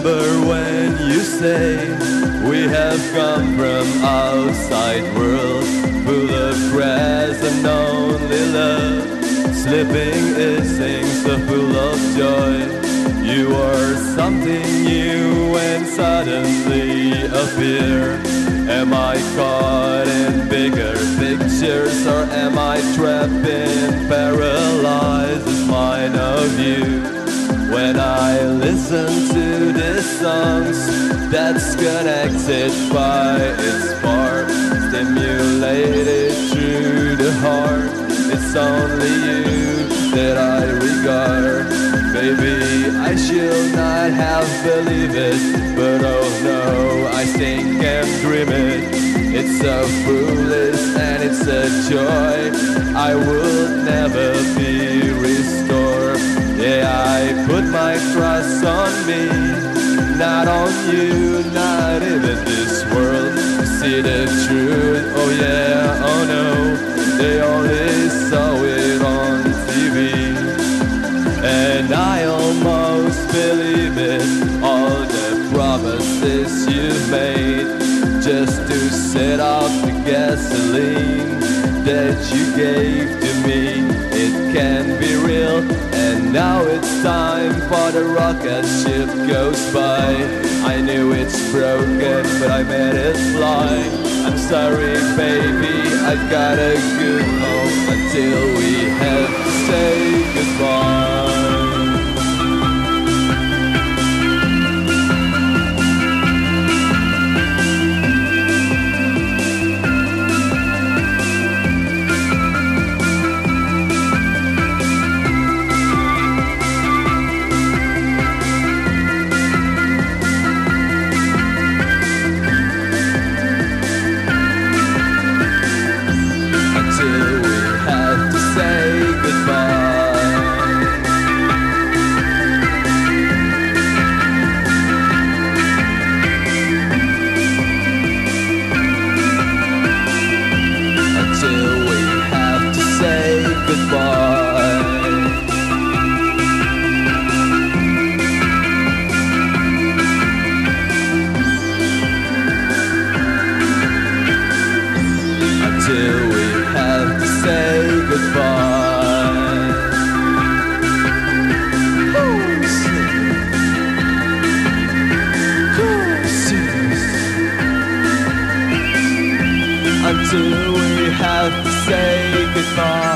remember when you say we have come from outside world, full of grass and only love. Sleeping it sings so full of joy. You are something new and suddenly appear. Am I caught in bigger pictures, or am I trapped in paralyzed mind of you? When I listen to these songs that's connected by its spark, stimulated through the heart, it's only you that I regard. Baby, I should not have believed it, but oh no, I think I'm dreaming. It's so foolish and it's a joy, I would never be restored. Yeah, I put my trust on me, not on you, not even this world. You see the truth, oh yeah, oh no, they only saw it on TV. And I almost believe it, all the promises you've made, just to set off the gasoline that you gave to me. It can be real. Now it's time for the rocket ship goes by. I knew it's broken, but I made it fly. I'm sorry, baby, I've got a good home until we have to say goodbye. Until we have to say goodbye.